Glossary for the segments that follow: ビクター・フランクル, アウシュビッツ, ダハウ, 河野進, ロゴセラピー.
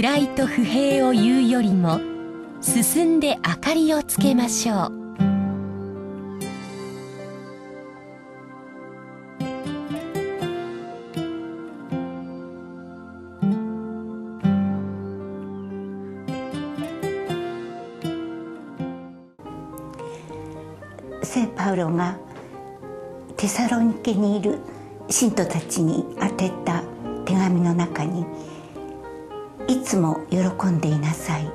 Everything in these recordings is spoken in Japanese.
位と不平を言うよりも進んで明かりをつけましょう。聖パウロがテサロニケにいる信徒たちに宛てた手紙の中に「いつも喜んでいなさい」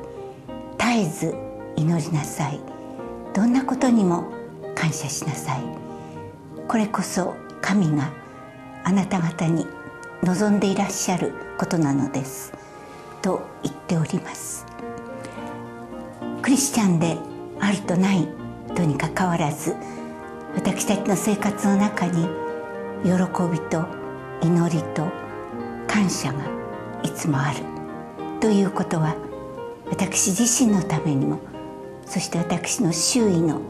「絶えず祈りなさい」「どんなことにも感謝しなさい」「これこそ神があなた方に望んでいらっしゃることなのです」と言っております。クリスチャンであるとないとにかかわらず、私たちの生活の中に喜びと祈りと感謝がいつもあるということは、私自身のためにも、そして私の周囲の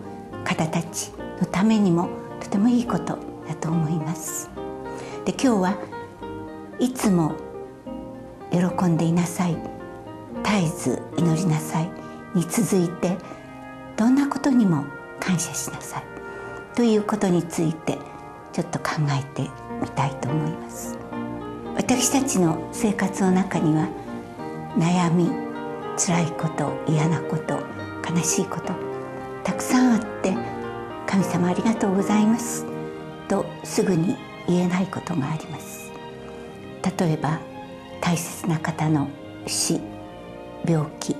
方たちのためにもとてもいいことだと思います。で、今日はいつも喜んでいなさい、絶えず祈りなさいに続いて、どんなことにも感謝しなさいということについてちょっと考えてみたいと思います。私たちの生活の中には悩み、辛いこと、嫌なこと、悲しいことたくさんあって、神様ありがとうございますとすぐに言えないことがあります。例えば大切な方の死、病気、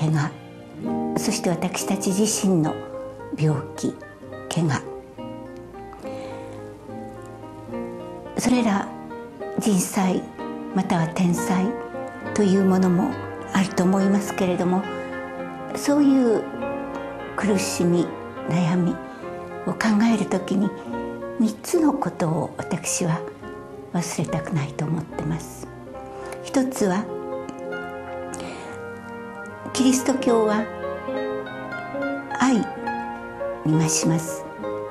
怪我、そして私たち自身の病気、怪我、それら人災または天災というものもあると思いますけれども、そういう苦しみ、悩みを考えるときに3つのことを私は忘れたくないと思ってます。一つは、キリスト教は愛に増します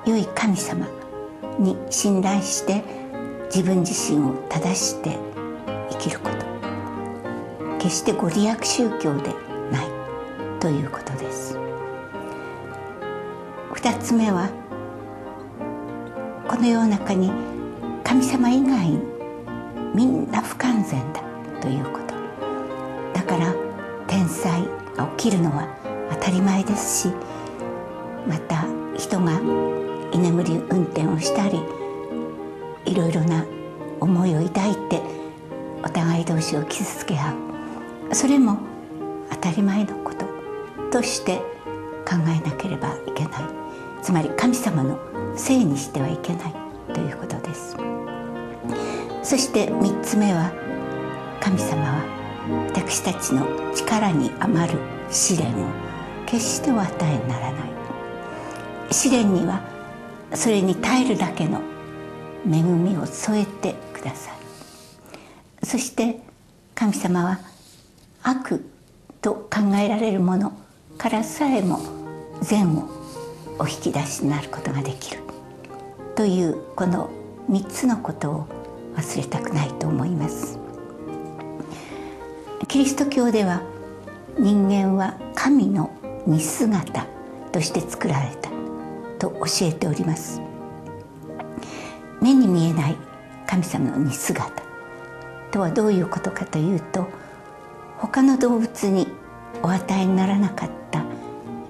良い神様に信頼して自分自身を正して生きること、決してご利益宗教でないということです。二つ目は、この世の中に神様以外みんな不完全だということ、だから天災が起きるのは当たり前ですし、また人が居眠り運転をしたり、いろいろな思いを抱いてお互い同士を傷つけ合う、それも当たり前のこととして考えなければいけない、つまり神様のせいにしてはいけないということです。そして3つ目は、神様は私たちの力に余る試練を決してお与えにならない、試練にはそれに耐えるだけの恵みを添えてください。そして神様は悪と考えられるものからさえも善をお引き出しになることができるという、この3つのことを忘れたくないと思います。キリスト教では、人間は神の似姿として作られたと教えております。目に見えない神様の似姿とはどういうことかというと、他の動物にお与えにならなかった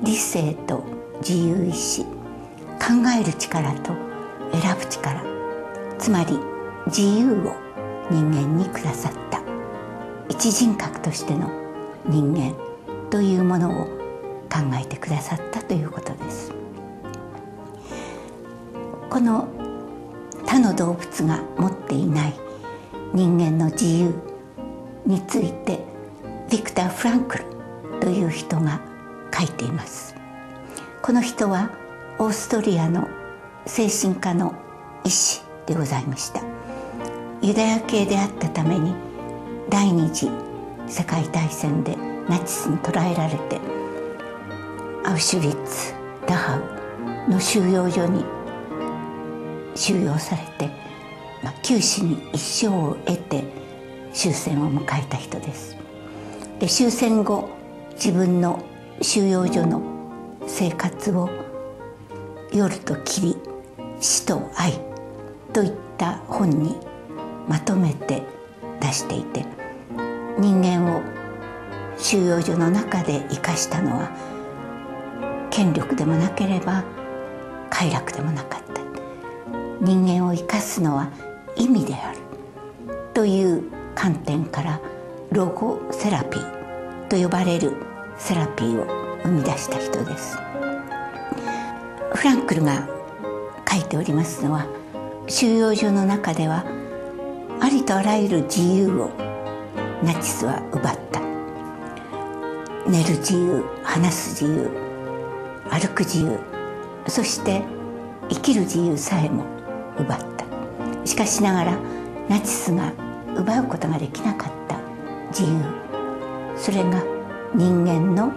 理性と自由意志、考える力と選ぶ力、つまり自由を人間にくださった、一人格としての人間というものを考えてくださったということです。この他の動物が持っていない人間の自由について、ビクター・フランクルという人が書いています。この人はオーストリアの精神科の医師でございました。ユダヤ系であったために、第二次世界大戦でナチスに捕らえられて、アウシュビッツ、ダハウの収容所に収容されて、九死に一生を得て終戦を迎えた人です。で終戦後自分の収容所の生活を夜と霧、死と愛といった本にまとめて出していて、人間を収容所の中で生かしたのは権力でもなければ快楽でもなかった、人間を生かすのは意味であるという観点から、ロゴセラピーと呼ばれるセラピーを生み出した人です。フランクルが書いておりますのは、収容所の中ではありとあらゆる自由をナチスは奪った。寝る自由、話す自由、歩く自由、そして生きる自由さえも奪った。しかしながらナチスが奪うことができなかった自由、それが人間の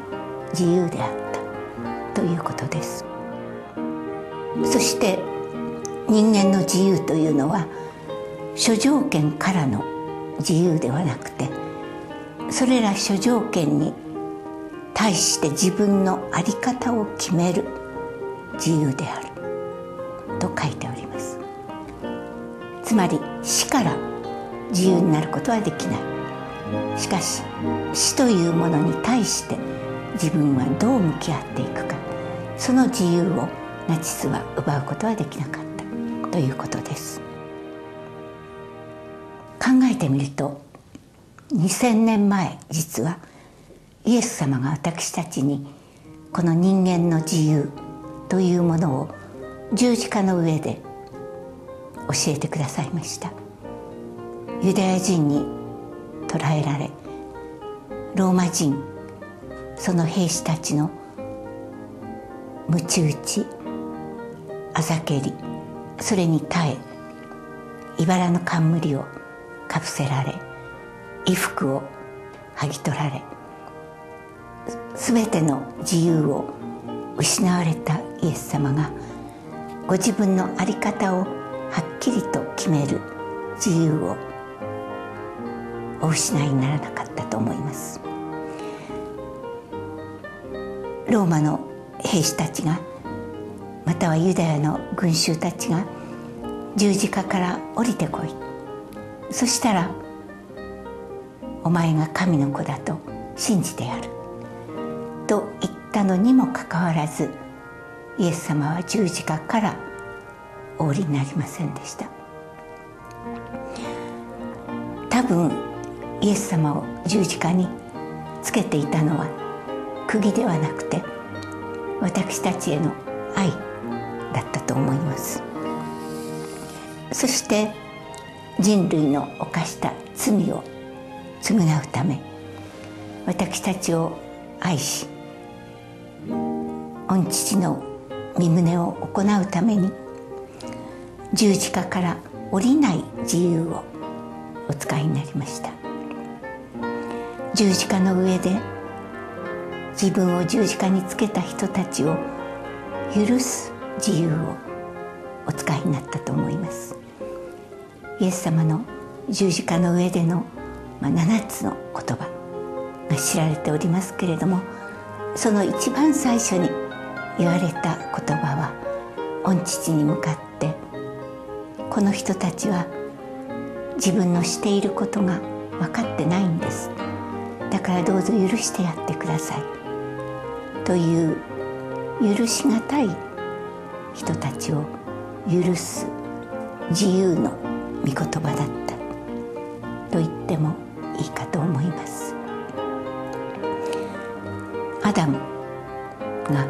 自由であったということです。そして人間の自由というのは諸条件からの自由ではなくて、それら諸条件に対して自分の在り方を決める自由であると書いております。つまり死から自由になることはできない。しかし死というものに対して自分はどう向き合っていくか、その自由をナチスは奪うことはできなかったということです。考えてみると、2000年前実はイエス様が私たちにこの人間の自由というものを十字架の上で教えてくださいました。ユダヤ人に捕らえられ、ローマ人、その兵士たちのむち打ち、あざけり、それに耐え、いばらの冠をかぶせられ、衣服を剥ぎ取られ、すべての自由を失われたイエス様がご自分の在り方をはっきりと決める自由をお失いにならなかったと思います。ローマの兵士たちが、またはユダヤの群衆たちが、十字架から降りてこい、そしたらお前が神の子だと信じてやると言ったのにもかかわらず、イエス様は十字架からお降りになりませんでした。多分イエス様を十字架につけていたのは釘ではなくて、私たちへの愛だったと思います。そして人類の犯した罪を償うため、私たちを愛し、御父の御胸を行うために十字架から降りない自由をお使いになりました。十字架の上で自分を十字架につけた人たちを許す自由をお使いになったと思います。イエス様の十字架の上での7つの言葉が知られておりますけれども、その一番最初に言われた言葉は、御父に向かってこの人たちは自分のしていることが分かってないんです、だからどうぞ許してやってくださいという許しがたい人たちを許す自由の御言葉だったと言ってもいいかと思います。アダムが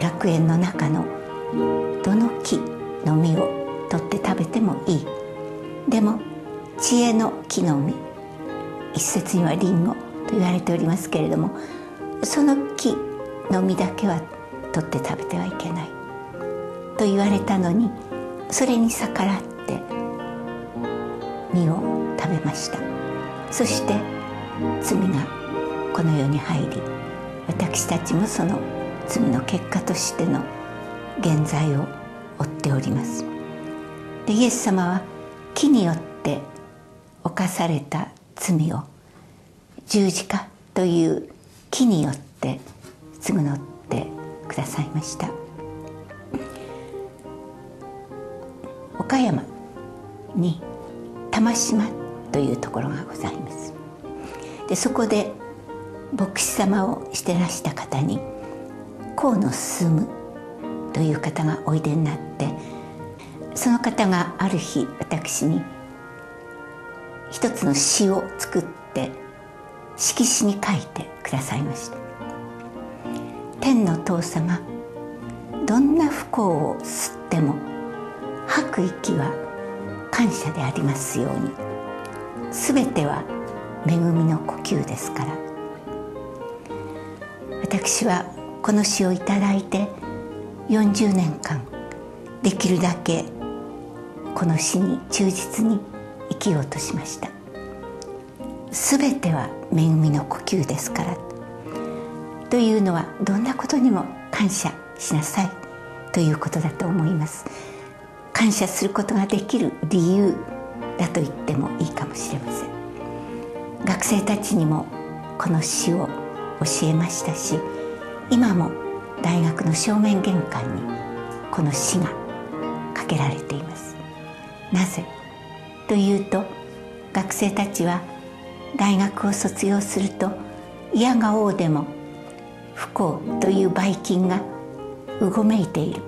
楽園の中のどの木の実を取って食べてもいい、でも知恵の木の実、一説にはリンゴと言われておりますけれども、その木の実だけは取って食べてはいけないと言われたのに、それに逆らって実を食べました。そして罪がこの世に入り、私たちもその罪の結果としての現在を追っております。でイエス様は木によって犯された罪を十字架という木によって償ってくださいました。岡山に玉島というところがございます。でそこで牧師様をしてらした方に河野進という方がおいでになって、その方がある日私に一つの詩を作って色紙に書いてくださいました。天の父様、どんな不幸を吸っても吐く息は感謝でありますように、すべては恵みの呼吸ですから。私はこの詩をいただいて40年間できるだけこの詩に忠実に生きようとしました。すべては恵みの呼吸ですからというのは、どんなことにも感謝しなさいということだと思います。感謝することができる理由だと言ってもいいかもしれません。学生たちにもこの詩を教えましたし、今も大学の正面玄関にこの詩がかけられています。なぜというと、学生たちは大学を卒業すると嫌が応でも不幸というばい菌がうごめいている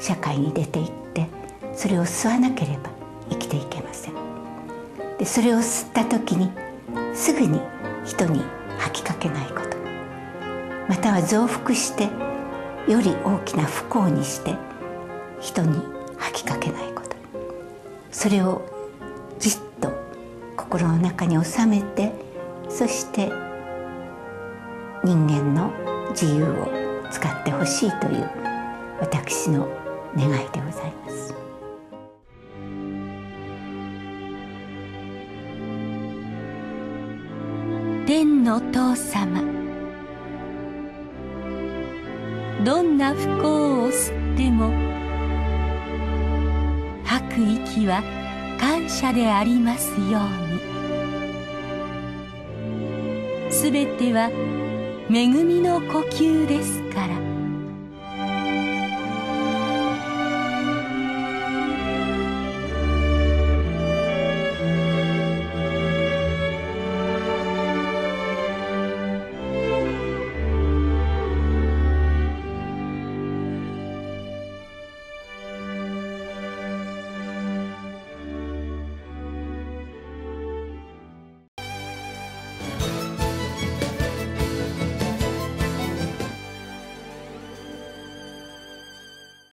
社会に出ていって、それを吸わなければ生きていけません。でそれを吸った時にすぐに人に吐きかけないこと、または増幅してより大きな不幸にして人に吐きかけないこと、それをじっと心の中に収めて、そして人間の自由を使ってほしいという私の願いでございます。天の父様、どんな不幸を吸っても吐く息は感謝でありますように、すべては恵みの呼吸です